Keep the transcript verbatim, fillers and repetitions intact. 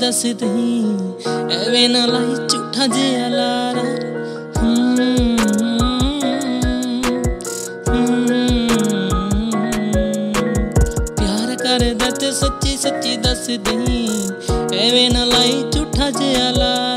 दस दही एवे ना लाई झूठा जिया लारा। प्यार करदा ते सच्ची सच्ची दस दही एवे ना लाई झूठा जिया लारा।